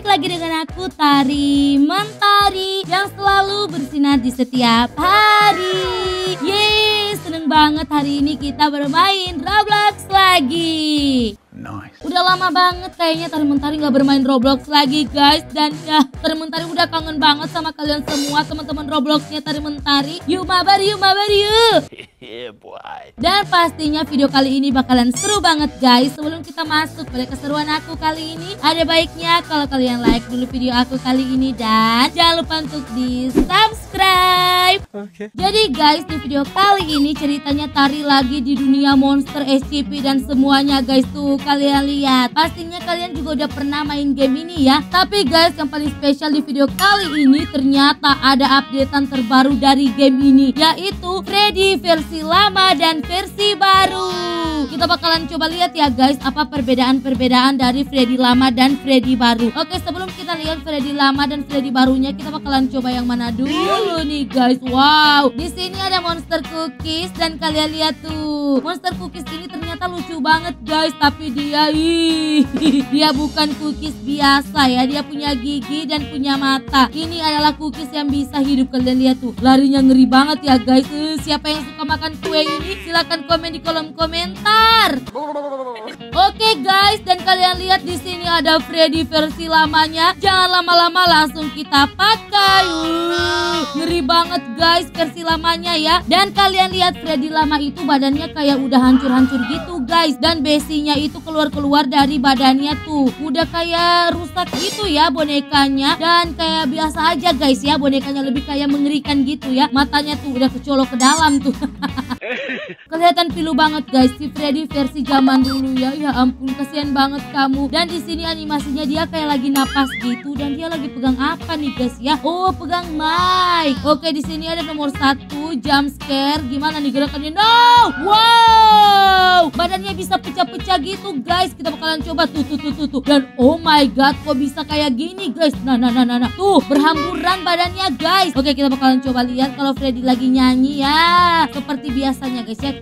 balik lagi dengan aku, Tari Mentari, yang selalu bersinar di setiap hari. Yeay, seneng banget hari ini kita bermain Roblox lagi. Nice. Udah lama banget kayaknya Tari Mentari gak bermain Roblox lagi, guys. Dan ya, Tari Mentari udah kangen banget sama kalian semua, teman-teman Robloxnya Tari Mentari. Yuk mabar, yuk mabar, yuk. Dan pastinya video kali ini bakalan seru banget, guys. Sebelum kita masuk pada keseruan aku kali ini, ada baiknya kalau kalian like dulu video aku kali ini dan jangan lupa untuk di subscribe. Okay. Jadi guys, di video kali ini ceritanya Tari lagi di dunia monster SCP dan semuanya, guys. Tuh kalian lihat, pastinya kalian juga udah pernah main game ini ya. Tapi guys, yang paling spesial di video kali ini ternyata ada updatean terbaru dari game ini, yaitu Freddy versi lama dan versi baru. Kita bakalan coba lihat ya guys, apa perbedaan-perbedaan dari Freddy lama dan Freddy baru. Oke, sebelum kita lihat Freddy lama dan Freddy barunya, kita bakalan coba yang mana dulu nih guys. Wow, di sini ada monster cookies dan kalian lihat tuh, monster cookies ini ternyata lucu banget guys. Tapi dia bukan cookies biasa ya, dia punya gigi dan punya mata. Ini adalah cookies yang bisa hidup. Kalian lihat tuh, larinya ngeri banget ya guys. Siapa yang suka makan kue ini? Silahkan komen di kolom komentar. Oke guys, dan kalian lihat di sini ada Freddy versi lamanya. Jangan lama-lama, langsung kita pakai. Ngeri banget guys versi lamanya ya. Dan kalian lihat Freddy lama itu badannya kayak udah hancur-hancur gitu guys. Dan besinya itu keluar-keluar dari badannya tuh. Udah kayak rusak gitu ya bonekanya. Dan kayak biasa aja guys ya, bonekanya lebih kayak mengerikan gitu ya. Matanya tuh udah kecolok ke dalam tuh. Kelihatan pilu banget guys si Freddy versi zaman dulu ya. Ya ampun, kasihan banget kamu. Dan di sini animasinya dia kayak lagi napas gitu, dan dia lagi pegang apa nih guys ya? Oh, pegang mic. Oke, di sini ada nomor 1 jump scare. Gimana nih gerakannya? No! Wow! Badannya bisa pecah-pecah gitu guys. Kita bakalan coba tuh. Dan oh my god, kok bisa kayak gini guys? Nah. Tuh, berhamburan badannya guys. Oke, kita bakalan coba lihat kalau Freddy lagi nyanyi ya. Seperti biasanya guys ya.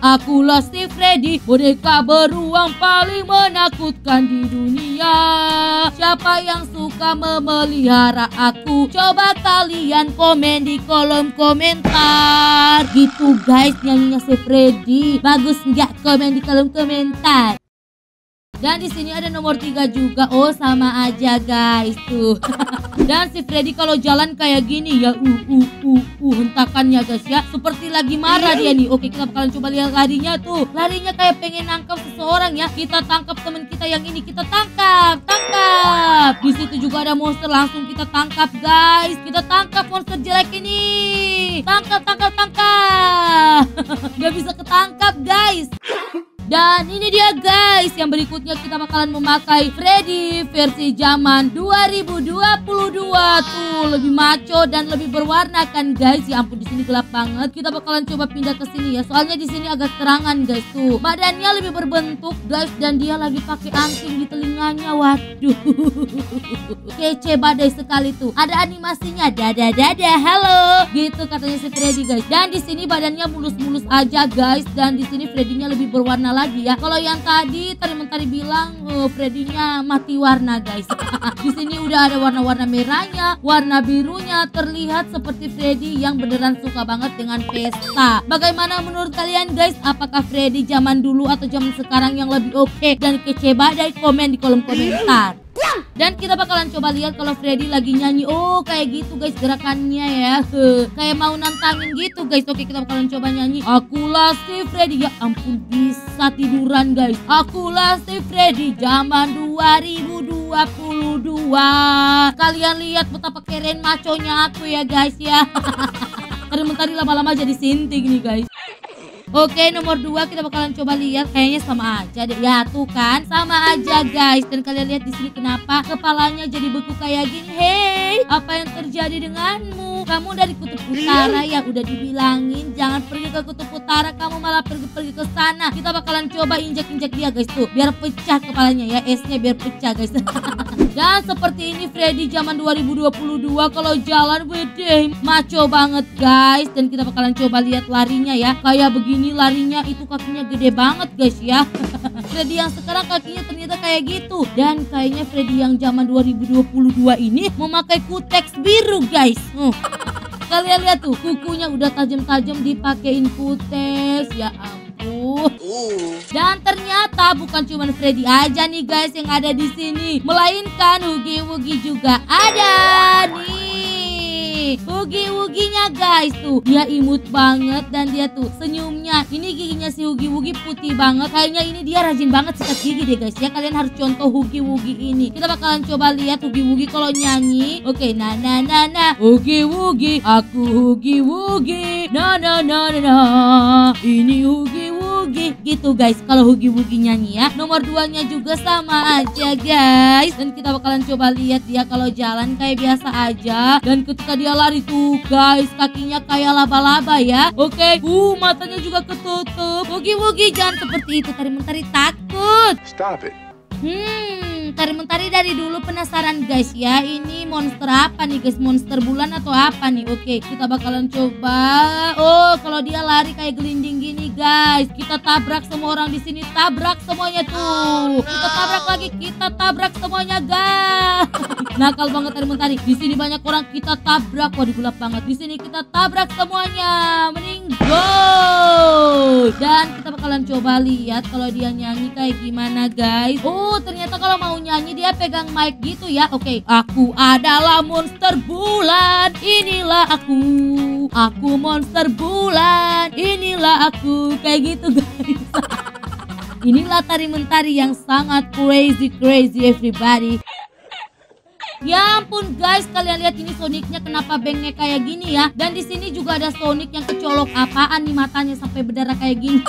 Akulah si Freddy, boneka beruang paling menakutkan di dunia. Siapa yang suka memelihara aku? Coba kalian komen di kolom komentar. Gitu guys nyanyinya si Freddy. Bagus nggak? Komen di kolom komentar. Dan di sini ada nomor 3 juga. Oh, sama aja guys tuh. Dan si Freddy kalau jalan kayak gini ya, hentakannya guys ya, seperti lagi marah dia nih. Oke, kita bakalan coba lihat larinya tuh. Larinya kayak pengen nangkap seseorang ya. Kita tangkap teman kita yang ini, kita tangkap. Di situ juga ada monster, langsung kita tangkap guys. Kita tangkap monster jelek ini. Tangkap. Gak bisa ketangkap guys. Dan ini dia guys, yang berikutnya kita bakalan memakai Freddy versi zaman 2022 tuh, lebih maco dan lebih berwarna kan guys. Ya ampun, di sini gelap banget. Kita bakalan coba pindah ke sini ya, soalnya di sini agak terangan guys tuh. Badannya lebih berbentuk guys, dan dia lagi pakai anting di telinganya. Waduh, kece badai sekali tuh. Ada animasinya, dada halo gitu katanya si Freddy guys. Dan di sini badannya mulus-mulus aja guys, dan di sini Freddy-nya lebih berwarna lagi ya. Kalau yang tadi Tari Mentari bilang Freddy-nya mati warna guys. Di sini udah ada warna-warna merahnya, warna birunya. Terlihat seperti Freddy yang beneran suka banget dengan pesta. Bagaimana menurut kalian guys? Apakah Freddy zaman dulu atau zaman sekarang yang lebih oke dan kece badai? Komen di kolom komentar. Dan kita bakalan coba lihat kalau Freddy lagi nyanyi. Oh, kayak gitu guys gerakannya ya. Kayak mau nantangin gitu guys. Oke, kita bakalan coba nyanyi. Akulah si Freddy. Ya ampun, bisa tiduran guys. Akulah si Freddy zaman 2022. Kalian lihat betapa keren maconya aku ya guys ya. Tari-mentari lama-lama jadi sinting nih guys. Oke, nomor 2 kita bakalan coba lihat. Kayaknya sama aja deh. Ya tuh kan, sama aja guys. Dan kalian lihat di sini kenapa kepalanya jadi beku kayak gini. Hei, apa yang terjadi denganmu? Kamu dari kutub utara ya, udah dibilangin jangan pergi ke kutub utara, kamu malah pergi ke sana. Kita bakalan coba injak-injak dia guys tuh, biar pecah kepalanya ya, esnya biar pecah guys. Dan seperti ini Freddy zaman 2022 kalau jalan wedeh maco banget guys. Dan kita bakalan coba lihat larinya ya. Kayak begini larinya, itu kakinya gede banget guys ya. Freddy yang sekarang kakinya ternyata kayak gitu. Dan kayaknya Freddy yang zaman 2022 ini memakai kuteks biru guys. Kalian lihat tuh kukunya udah tajam-tajam dipakein kuteks. Ya ampun. Dan ternyata bukan cuma Freddy aja nih guys yang ada di sini, melainkan Huggy Wuggy juga ada nih. Huggy Wuggy-nya guys tuh, dia imut banget dan dia tuh senyumnya. Ini giginya si Huggy Wuggy putih banget. Kayaknya ini dia rajin banget sikat gigi deh guys ya. Kalian harus contoh Huggy Wuggy ini. Kita bakalan coba lihat Huggy Wuggy kalau nyanyi. Oke, na na na na. Huggy Wuggy, aku Huggy Wuggy. Na na na na na. Ini Huggy Wuggy. Gitu guys kalau Huggy Wuggy nyanyi ya. Nomor 2-nya juga sama aja guys. Dan kita bakalan coba lihat dia kalau jalan kayak biasa aja. Dan ketika dia lari tuh guys, kakinya kayak laba-laba ya. Oke, matanya juga ketutup. Huggy Wuggy jangan seperti itu, Tari Mentari takut. Stop it. Tari Mentari dari dulu penasaran guys ya, ini monster apa nih guys, monster bulan atau apa nih. Oke, kita bakalan coba. Oh, kalau dia lari kayak gelinding gini guys, kita tabrak semua orang di sini, tabrak semuanya tuh. Kita tabrak lagi, kita tabrak semuanya guys. Nakal banget Tari Mentari. Di sini banyak orang, kita tabrak. Wah, digulap banget. Di sini kita tabrak semuanya. Mending go. Dan kita bakalan coba lihat kalau dia nyanyi kayak gimana guys. Oh, ternyata kalau mau nyanyi dia pegang mic gitu ya. Oke, aku adalah monster bulan, inilah aku monster bulan, inilah aku, kayak gitu guys. Inilah Tari Mentari yang sangat crazy everybody. Ya ampun guys, kalian lihat ini Sonicnya kenapa bengek kayak gini ya. Dan di sini juga ada Sonic yang kecolok apaan nih matanya sampai berdarah kayak gini.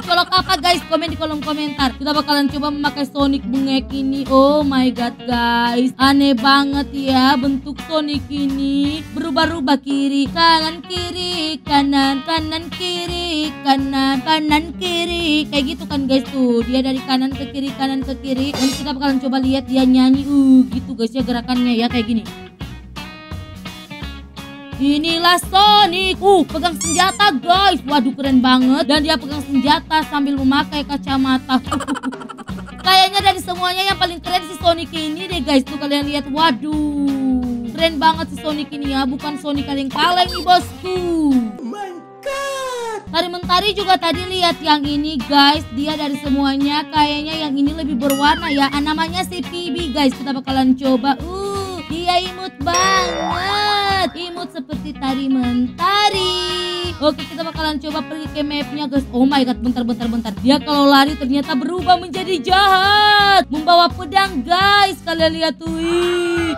Kecolok apa guys? Komen di kolom komentar. Kita bakalan coba memakai Sonic bengek ini. Oh my god guys, aneh banget ya bentuk Sonic ini. Berubah-ubah kiri kanan, kiri kanan, kanan kiri kanan, kanan kiri. Kayak gitu kan guys tuh. Dia dari kanan ke kiri, kanan ke kiri. Dan kita bakalan coba lihat dia nyanyi. Gitu guys ya gerakan ya kayak gini. Inilah Sonic, pegang senjata guys. Waduh keren banget. Dan dia pegang senjata sambil memakai kacamata. Kayaknya dari semuanya yang paling keren si Sonic ini deh guys. Tuh kalian lihat, waduh keren banget si Sonic ini ya. Bukan Sonic kaleng-kaleng nih bosku. Tari Mentari juga tadi lihat yang ini guys. Dia dari semuanya kayaknya yang ini lebih berwarna ya. Namanya si PB guys. Kita bakalan coba. Dia imut banget, imut seperti Tari Mentari. Oke, kita bakalan coba pergi ke mapnya guys. Oh my god, bentar. Dia kalau lari ternyata berubah menjadi jahat, membawa pedang guys. Kalian lihat tuh.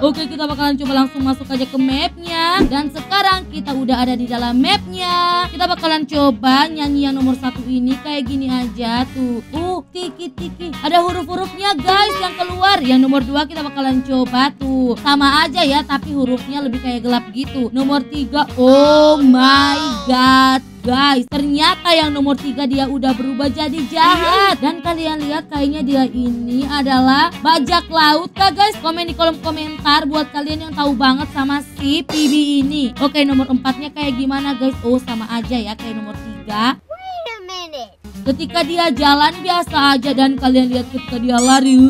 Oke, kita bakalan coba langsung masuk aja ke mapnya. Dan sekarang kita udah ada di dalam mapnya. Kita bakalan coba nyanyi yang nomor 1 ini kayak gini aja tuh. Tiki-tiki, ada huruf-hurufnya guys yang keluar. Yang nomor 2 kita bakalan coba tuh sama aja ya, tapi hurufnya lebih kayak gelap gitu. Nomor 3, oh my god guys, ternyata yang nomor 3 dia udah berubah jadi jahat. Dan kalian lihat kayaknya dia ini adalah bajak laut kah guys? Komen di kolom komentar buat kalian yang tahu banget sama si PB ini. Oke, nomor 4-nya kayak gimana guys? Oh sama aja ya kayak nomor 3. Ketika dia jalan biasa aja, dan kalian lihat ketika dia lari,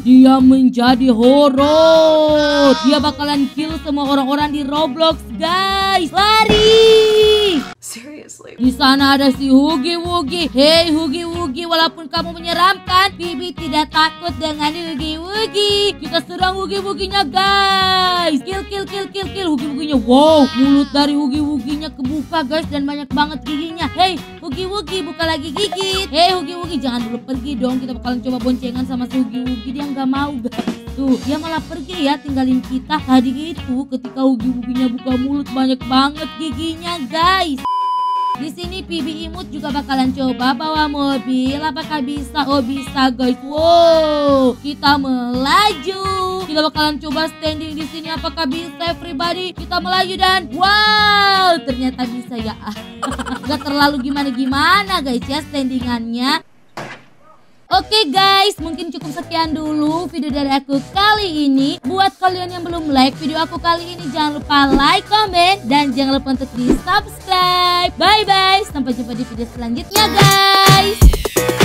dia menjadi horor. Dia bakalan kill semua orang-orang di Roblox guys. Lari. Seriously. Di sana ada si Huggy Wuggy. Hey Huggy Wuggy, walaupun kamu menyeramkan, Bibi tidak takut dengan Huggy Wuggy. Kita serang Huggy Wuggy-nya guys. Kill Huggy Wuggy-nya. Wow, mulut dari Huggy Wuggy-nya kebuka guys, dan banyak banget giginya. Hey Huggy Wuggy, buka lagi gigit. Hey Huggy Wuggy, jangan dulu pergi dong. Kita bakalan coba boncengan sama si Huggy Wuggy. Dia nggak mau guys. Tuh, dia malah pergi ya, tinggalin kita. Tadi itu ketika Huggy Wuggy-nya buka mulut, banyak banget giginya guys. Di sini PB imut juga bakalan coba bawa mobil. Apakah bisa? Oh bisa guys. Wow, kita melaju. Kita bakalan coba standing di sini. Apakah bisa everybody? Kita melaju dan wow, ternyata bisa ya. Gak terlalu gimana-gimana guys ya standingannya. Oke guys, mungkin cukup sekian dulu video dari aku kali ini. Buat kalian yang belum like video aku kali ini, jangan lupa like, komen, dan jangan lupa untuk di subscribe. Bye bye, sampai jumpa di video selanjutnya guys.